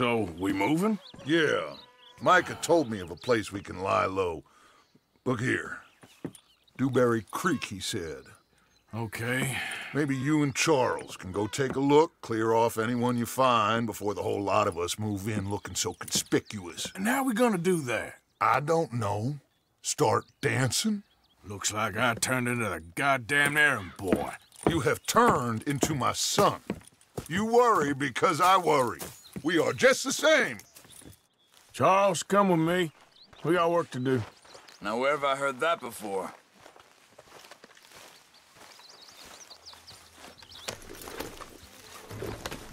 So, we moving? Yeah. Micah told me of a place we can lie low. Look here. Dewberry Creek, he said. Okay. Maybe you and Charles can go take a look, clear off anyone you find before the whole lot of us move in looking so conspicuous. And how are we gonna do that? I don't know. Start dancing? Looks like I turned into the goddamn errand boy. You have turned into my son. You worry because I worry. We are just the same. Charles, come with me. We got work to do. Now, where have I heard that before?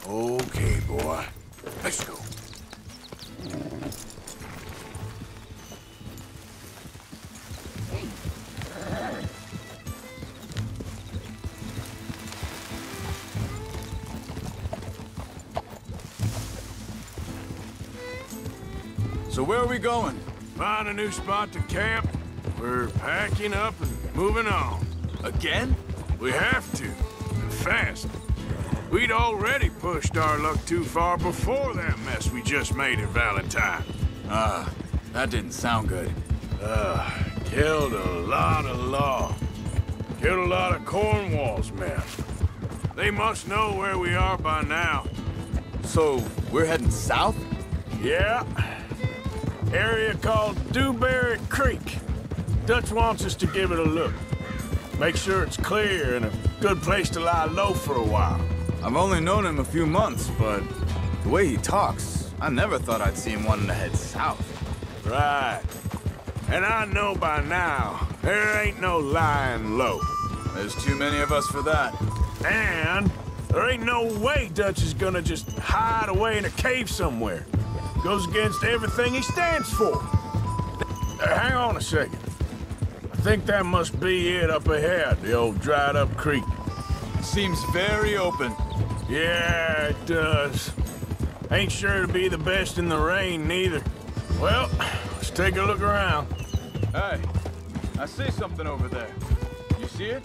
Okay, boy. Let's go. So where are we going? Find a new spot to camp. We're packing up and moving on. Again? We have to. And fast. We'd already pushed our luck too far before that mess we just made at Valentine. That didn't sound good. Killed a lot of law. Killed a lot of Cornwall's men. They must know where we are by now. So, we're heading south? Yeah. Area called Dewberry Creek. Dutch wants us to give it a look. Make sure it's clear and a good place to lie low for a while. I've only known him a few months, but the way he talks, I never thought I'd see him wanting to head south. Right. And I know by now, there ain't no lying low. There's too many of us for that. And there ain't no way Dutch is gonna just hide away in a cave somewhere. Goes against everything he stands for. Hang on a second. I think that must be it up ahead, the old dried-up creek. Seems very open. Yeah, it does. Ain't sure to be the best in the rain, neither. Well, let's take a look around. Hey, I see something over there. You see it?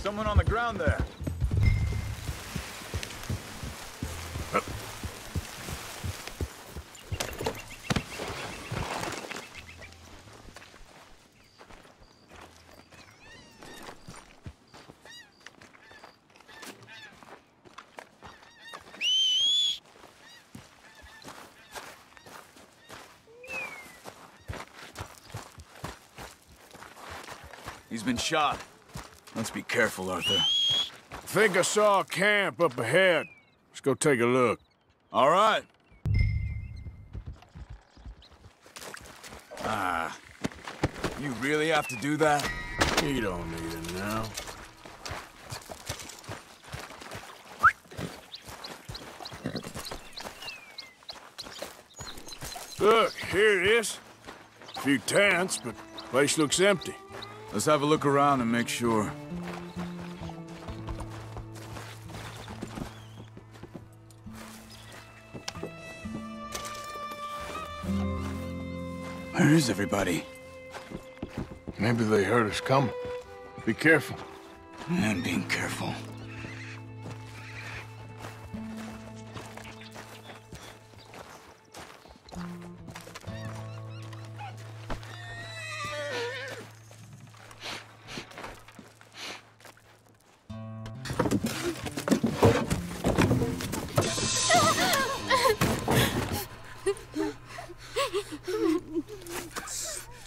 Someone on the ground there. He's been shot. Let's be careful, Arthur. I think I saw a camp up ahead. Let's go take a look. All right. You really have to do that? You don't need it now. Look, here it is. A few tents, but the place looks empty. Let's have a look around and make sure. Where is everybody? Maybe they heard us coming. Be careful. I'm being careful.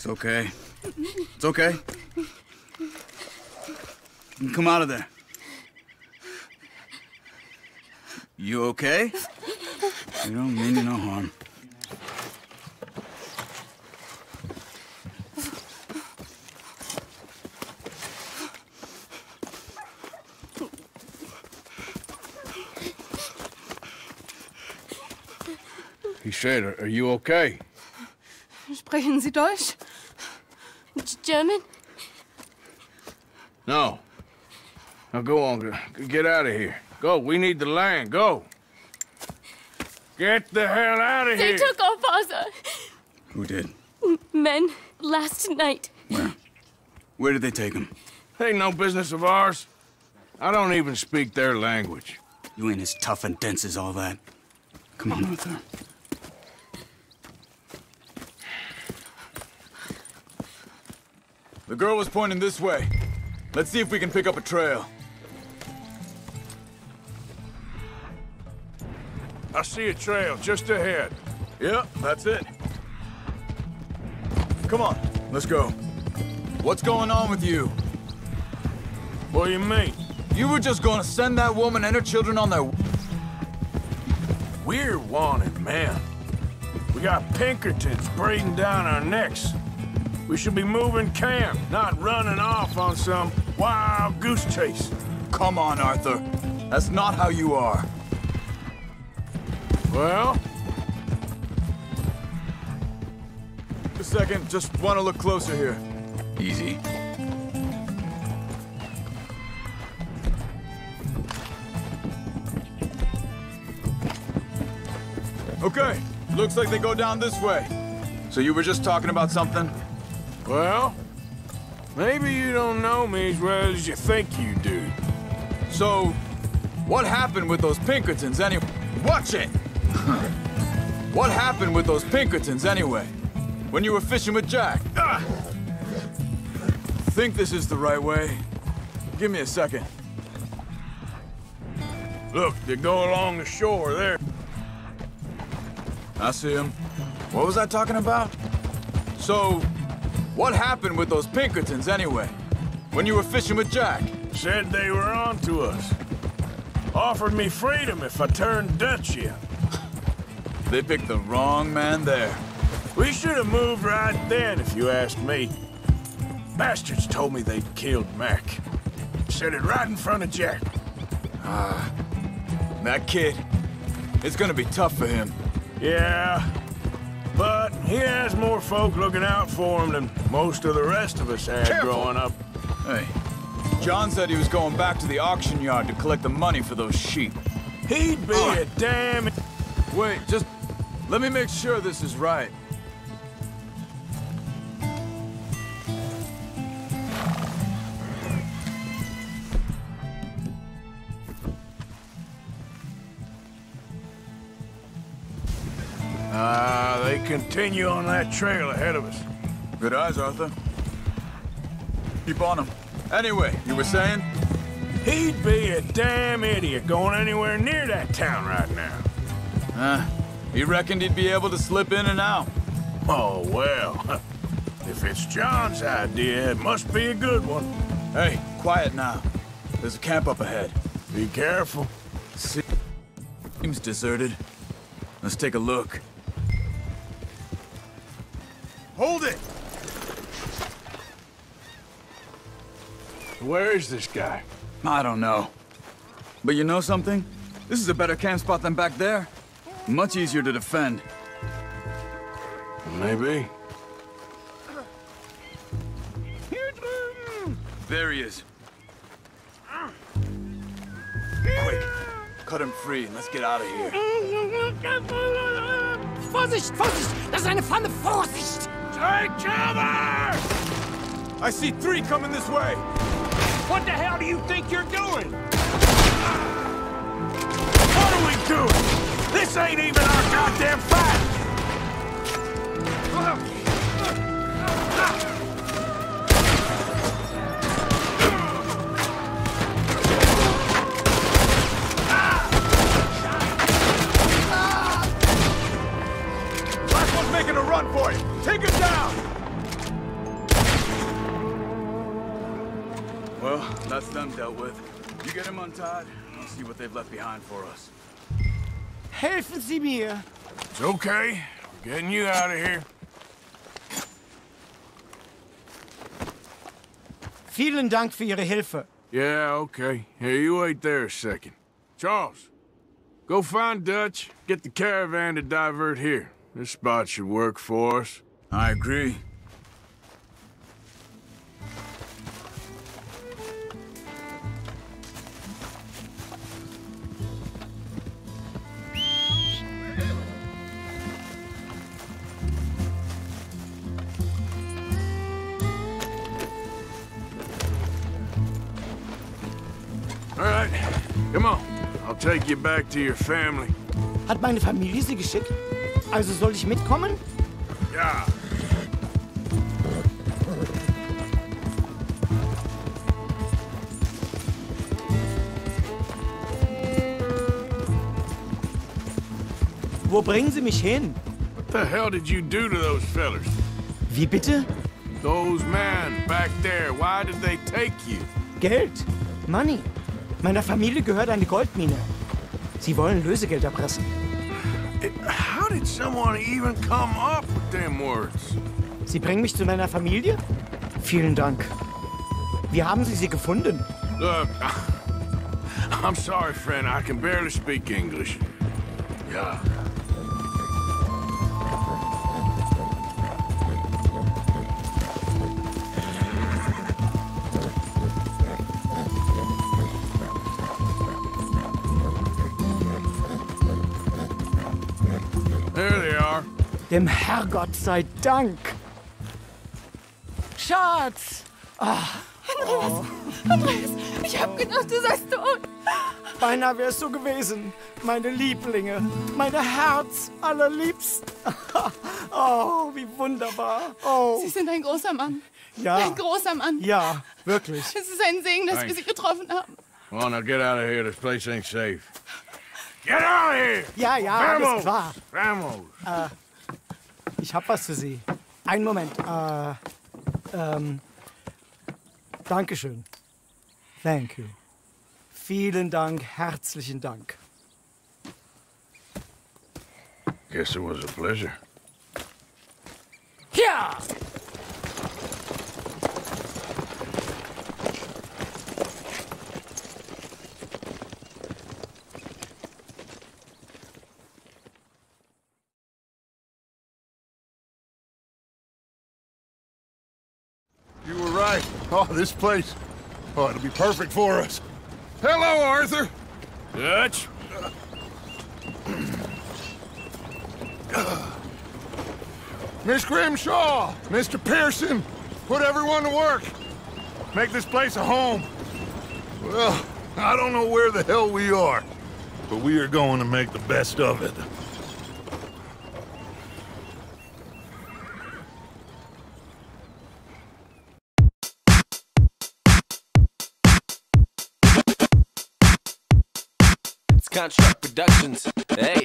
Okay. It's okay. You can come out of there. You okay? I don't mean you no harm. He said, are you okay? Sprechen Sie Deutsch? German? No. Now go on. Get out of here. Go. We need the land. Go. Get the hell out of here. They took our father. Who did? Men last night. Where? Where did they take him? They ain't no business of ours. I don't even speak their language. You ain't as tough and dense as all that. Come on, Arthur. The girl was pointing this way. Let's see if we can pick up a trail. I see a trail just ahead. Yep, that's it. Come on, let's go. What's going on with you? What do you mean? You were just gonna send that woman and her children on their... We're wanted, man. We got Pinkertons braiding down our necks. We should be moving camp, not running off on some wild goose chase. Come on, Arthur. That's not how you are. Well? A second, just want to look closer here. Easy. Okay, looks like they go down this way. So you were just talking about something? Well, maybe you don't know me as well as you think you do. So, what happened with those Pinkertons anyway? Watch it! What happened with those Pinkertons anyway? When you were fishing with Jack? I think this is the right way. Give me a second. Look, they go along the shore there. I see him. What was I talking about? So, what happened with those Pinkertons anyway? When you were fishing with Jack? Said they were on to us. Offered me freedom if I turned Dutch in. They picked the wrong man there. We should have moved right then, if you ask me. Bastards told me they'd killed Mac. Said it right in front of Jack. Ah, that kid. It's gonna be tough for him. Yeah, but he has more folk looking out for him than most of the rest of us had growing up. Hey, John said he was going back to the auction yard to collect the money for those sheep. He'd be a damn... Wait, just let me make sure this is right. They continue on that trail ahead of us. Good eyes, Arthur. Keep on them. Anyway, you were saying? He'd be a damn idiot going anywhere near that town right now. He reckoned he'd be able to slip in and out. Oh, well. If it's John's idea, it must be a good one. Hey, quiet now. There's a camp up ahead. Be careful. Seems deserted. Let's take a look. Hold it! Where is this guy? I don't know. But you know something? This is a better camp spot than back there. Much easier to defend. Maybe. There he is. Quick, cut him free and let's get out of here. Vorsicht, Vorsicht! Das ist eine Pfanne! Vorsicht! Take cover! I see three coming this way! What the hell do you think you're doing? What are we doing? This ain't even our goddamn fight! Last one's making a run for it! Take him down! Well, that's them dealt with. You get them untied, and I'll see what they've left behind for us. Helfen Sie mir! It's okay. We're getting you out of here. Vielen Dank für Ihre Hilfe. Yeah, okay. Here, you wait there a second. Charles, go find Dutch. Get the caravan to divert here. This spot should work for us. I agree. Come on, I'll take you back to your family. Hat meine Familie sie geschickt? Also soll ich mitkommen? Ja. Wo bringen Sie mich hin? What the hell did you do to those fellas? Wie bitte? Those men back there, why did they take you? Geld. Money. Meiner Familie gehört eine Goldmine. Sie wollen Lösegeld erpressen. How did someone even come up with them words? Sie bringen mich zu meiner Familie? Vielen Dank. Wie haben Sie sie gefunden? Look, I'm sorry, friend. I can barely speak English. Yeah. Dem Herrgott sei Dank! Schatz! Oh. Andreas! Andreas! Ich hab gedacht, du seist tot! Beinahe wär's so gewesen. Meine Lieblinge, meine Herzallerliebsten. Oh, wie wunderbar. Oh. Sie sind ein großer Mann. Ja. Ein großer Mann. Ja, wirklich. Es ist ein Segen, dass wir Sie getroffen haben. Well, now get out of here. This place ain't safe. Get out of here! Ja, ja, alles klar. Ramos! Ich hab was für Sie. Einen Moment. Dankeschön. Thank you. Vielen Dank, herzlichen Dank. Guess it was a pleasure. Yeah! Oh, this place. Oh, it'll be perfect for us. Hello, Arthur. Dutch. Miss Grimshaw, Mr. Pearson, put everyone to work. Make this place a home. Well, I don't know where the hell we are, but we are going to make the best of it. Contract Productions, hey.